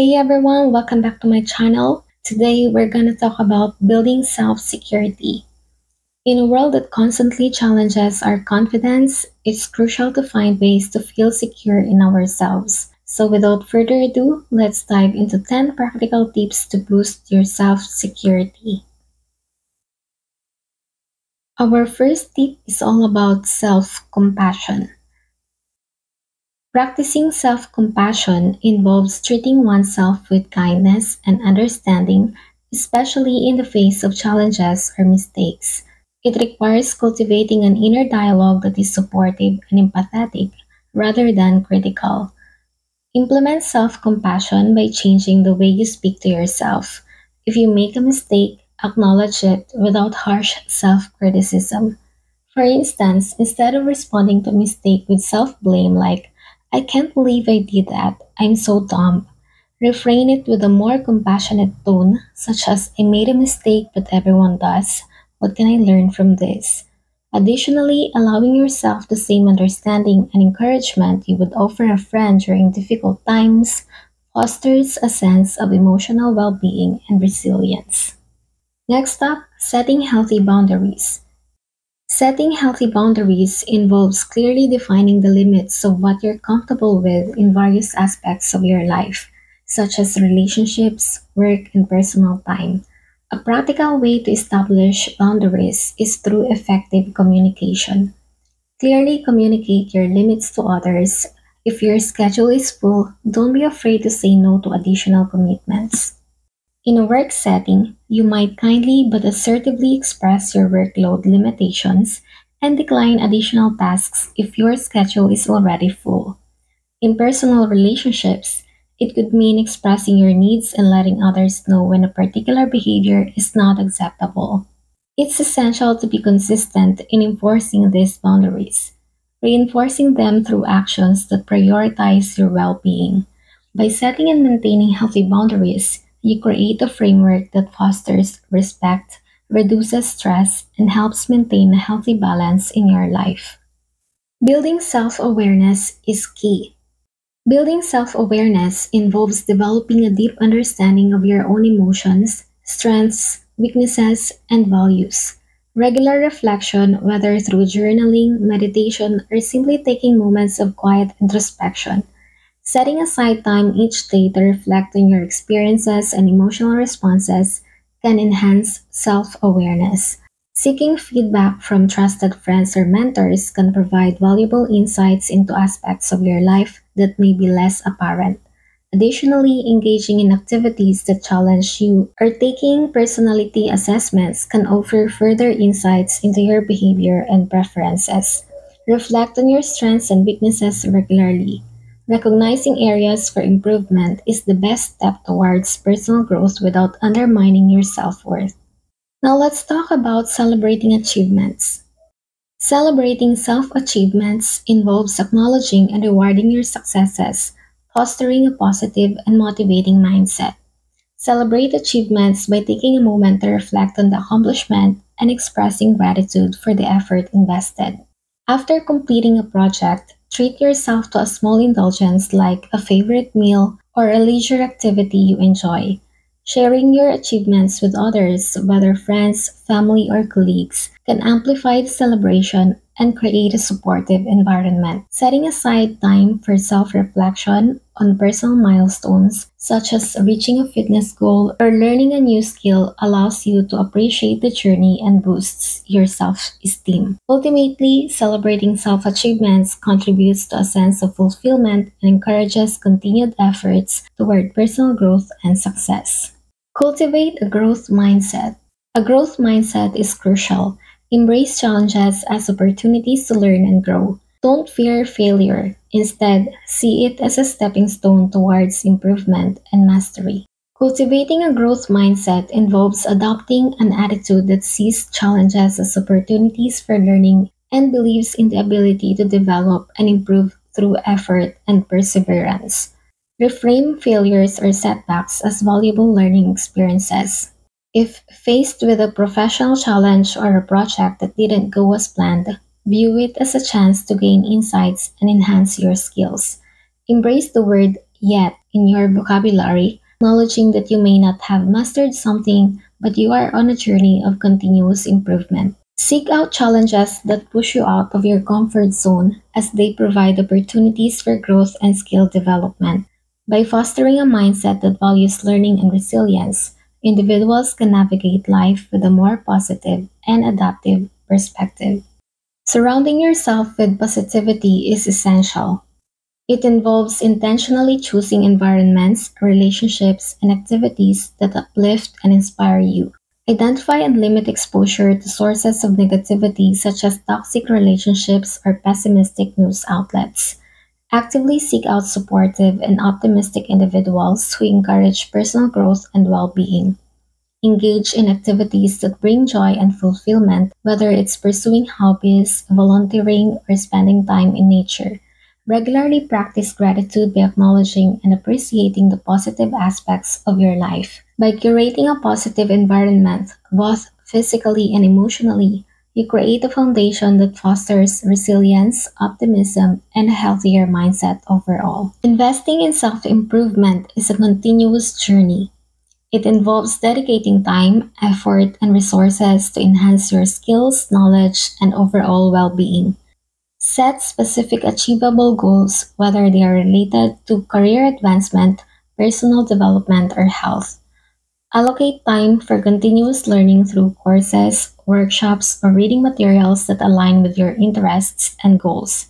Hey everyone, welcome back to my channel. Today we're gonna talk about building self-security. In a world that constantly challenges our confidence, it's crucial to find ways to feel secure in ourselves. So without further ado, let's dive into 10 practical tips to boost your self-security. Our first tip is all about self-compassion. Practicing self-compassion involves treating oneself with kindness and understanding, especially in the face of challenges or mistakes. It requires cultivating an inner dialogue that is supportive and empathetic rather than critical. Implement self-compassion by changing the way you speak to yourself. If you make a mistake, acknowledge it without harsh self-criticism. For instance, instead of responding to a mistake with self-blame like, "I can't believe I did that. I'm so dumb." Refrain it with a more compassionate tone, such as, "I made a mistake, but everyone does. What can I learn from this?" Additionally, allowing yourself the same understanding and encouragement you would offer a friend during difficult times fosters a sense of emotional well-being and resilience. Next up, setting healthy boundaries. Setting healthy boundaries involves clearly defining the limits of what you're comfortable with in various aspects of your life, such as relationships, work, and personal time. A practical way to establish boundaries is through effective communication. Clearly communicate your limits to others. If your schedule is full, don't be afraid to say no to additional commitments. In a work setting, you might kindly but assertively express your workload limitations and decline additional tasks if your schedule is already full. In personal relationships, it could mean expressing your needs and letting others know when a particular behavior is not acceptable. It's essential to be consistent in enforcing these boundaries, reinforcing them through actions that prioritize your well-being. By setting and maintaining healthy boundaries, you create a framework that fosters respect, reduces stress, and helps maintain a healthy balance in your life. Building self-awareness is key. Building self-awareness involves developing a deep understanding of your own emotions, strengths, weaknesses, and values. Regular reflection, whether through journaling, meditation, or simply taking moments of quiet introspection. Setting aside time each day to reflect on your experiences and emotional responses can enhance self-awareness. Seeking feedback from trusted friends or mentors can provide valuable insights into aspects of your life that may be less apparent. Additionally, engaging in activities that challenge you or taking personality assessments can offer further insights into your behavior and preferences. Reflect on your strengths and weaknesses regularly. Recognizing areas for improvement is the best step towards personal growth without undermining your self-worth. Now let's talk about celebrating achievements. Celebrating self-achievements involves acknowledging and rewarding your successes, fostering a positive and motivating mindset. Celebrate achievements by taking a moment to reflect on the accomplishment and expressing gratitude for the effort invested. After completing a project, treat yourself to a small indulgence like a favorite meal or a leisure activity you enjoy. Sharing your achievements with others, whether friends, family, or colleagues, can amplify the celebration and create a supportive environment. Setting aside time for self-reflection on personal milestones, such as reaching a fitness goal or learning a new skill, allows you to appreciate the journey and boosts your self-esteem. Ultimately, celebrating self-achievements contributes to a sense of fulfillment and encourages continued efforts toward personal growth and success. Cultivate a growth mindset. A growth mindset is crucial. Embrace challenges as opportunities to learn and grow. Don't fear failure. Instead, see it as a stepping stone towards improvement and mastery. Cultivating a growth mindset involves adopting an attitude that sees challenges as opportunities for learning and believes in the ability to develop and improve through effort and perseverance. Reframe failures or setbacks as valuable learning experiences. If faced with a professional challenge or a project that didn't go as planned, view it as a chance to gain insights and enhance your skills. Embrace the word yet in your vocabulary, acknowledging that you may not have mastered something, but you are on a journey of continuous improvement. Seek out challenges that push you out of your comfort zone as they provide opportunities for growth and skill development. By fostering a mindset that values learning and resilience, individuals can navigate life with a more positive and adaptive perspective. Surrounding yourself with positivity is essential. It involves intentionally choosing environments, relationships, and activities that uplift and inspire you. Identify and limit exposure to sources of negativity such as toxic relationships or pessimistic news outlets. Actively seek out supportive and optimistic individuals who encourage personal growth and well-being. Engage in activities that bring joy and fulfillment, whether it's pursuing hobbies, volunteering, or spending time in nature. Regularly practice gratitude by acknowledging and appreciating the positive aspects of your life. By curating a positive environment, both physically and emotionally, you create a foundation that fosters resilience, optimism, and a healthier mindset overall. Investing in self-improvement is a continuous journey. It involves dedicating time, effort, and resources to enhance your skills, knowledge, and overall well-being. Set specific achievable goals, whether they are related to career advancement, personal development, or health. Allocate time for continuous learning through courses, workshops, or reading materials that align with your interests and goals.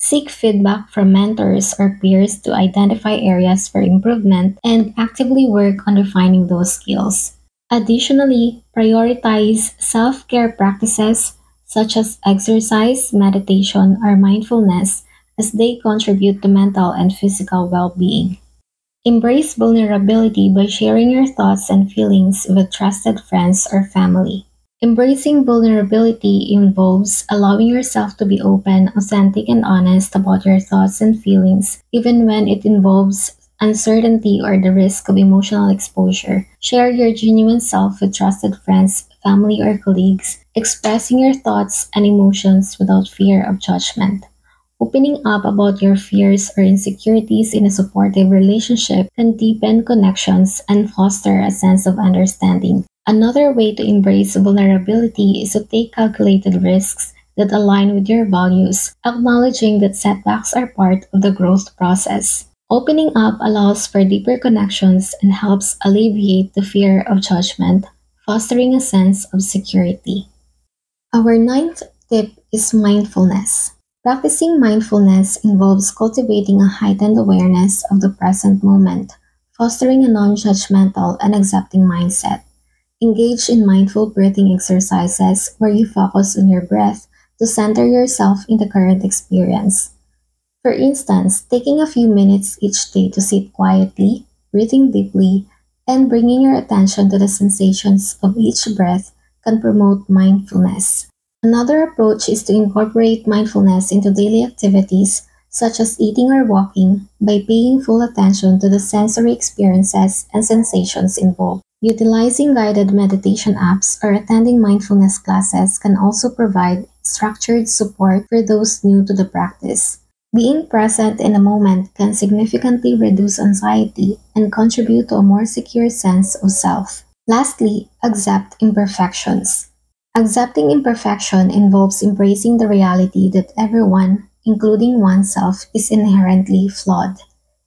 Seek feedback from mentors or peers to identify areas for improvement and actively work on refining those skills. Additionally, prioritize self-care practices such as exercise, meditation, or mindfulness, as they contribute to mental and physical well-being. Embrace vulnerability by sharing your thoughts and feelings with trusted friends or family. Embracing vulnerability involves allowing yourself to be open, authentic, and honest about your thoughts and feelings, even when it involves uncertainty or the risk of emotional exposure. Share your genuine self with trusted friends, family, or colleagues, expressing your thoughts and emotions without fear of judgment. Opening up about your fears or insecurities in a supportive relationship can deepen connections and foster a sense of understanding. Another way to embrace vulnerability is to take calculated risks that align with your values, acknowledging that setbacks are part of the growth process. Opening up allows for deeper connections and helps alleviate the fear of judgment, fostering a sense of security. Our ninth tip is mindfulness. Practicing mindfulness involves cultivating a heightened awareness of the present moment, fostering a non-judgmental and accepting mindset. Engage in mindful breathing exercises where you focus on your breath to center yourself in the current experience. For instance, taking a few minutes each day to sit quietly, breathing deeply, and bringing your attention to the sensations of each breath can promote mindfulness. Another approach is to incorporate mindfulness into daily activities such as eating or walking by paying full attention to the sensory experiences and sensations involved. Utilizing guided meditation apps or attending mindfulness classes can also provide structured support for those new to the practice. Being present in a moment can significantly reduce anxiety and contribute to a more secure sense of self. Lastly, accept imperfections. Accepting imperfection involves embracing the reality that everyone, including oneself, is inherently flawed,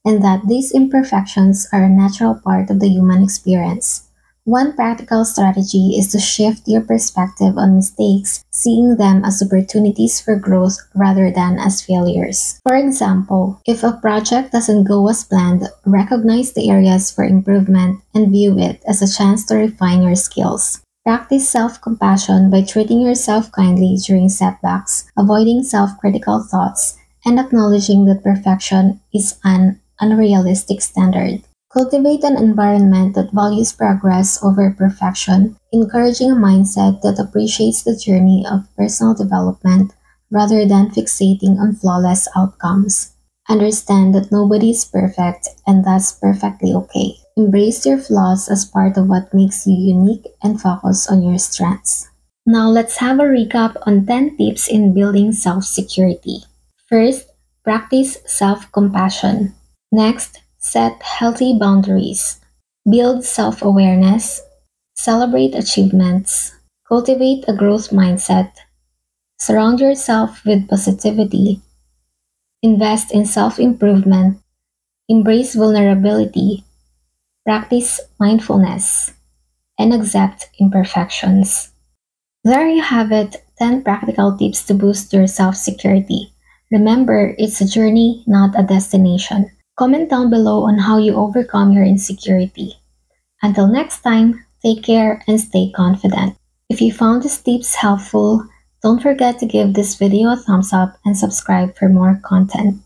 and that these imperfections are a natural part of the human experience. One practical strategy is to shift your perspective on mistakes, seeing them as opportunities for growth rather than as failures. For example, if a project doesn't go as planned, recognize the areas for improvement and view it as a chance to refine your skills. Practice self-compassion by treating yourself kindly during setbacks, avoiding self-critical thoughts, and acknowledging that perfection is an unrealistic standard. Cultivate an environment that values progress over perfection, encouraging a mindset that appreciates the journey of personal development rather than fixating on flawless outcomes. Understand that nobody is perfect, and that's perfectly okay. Embrace your flaws as part of what makes you unique and focus on your strengths. Now let's have a recap on 10 tips in building self-security. First, practice self-compassion. Next, Set healthy boundaries. Build self-awareness. Celebrate achievements. Cultivate a growth mindset. Surround yourself with positivity. Invest in self-improvement. Embrace vulnerability. Practice mindfulness. And accept imperfections. There you have it, 10 practical tips to boost your self-security. Remember, it's a journey, not a destination. Comment down below on how you overcome your insecurity. Until next time, take care and stay confident. If you found these tips helpful, don't forget to give this video a thumbs up and subscribe for more content.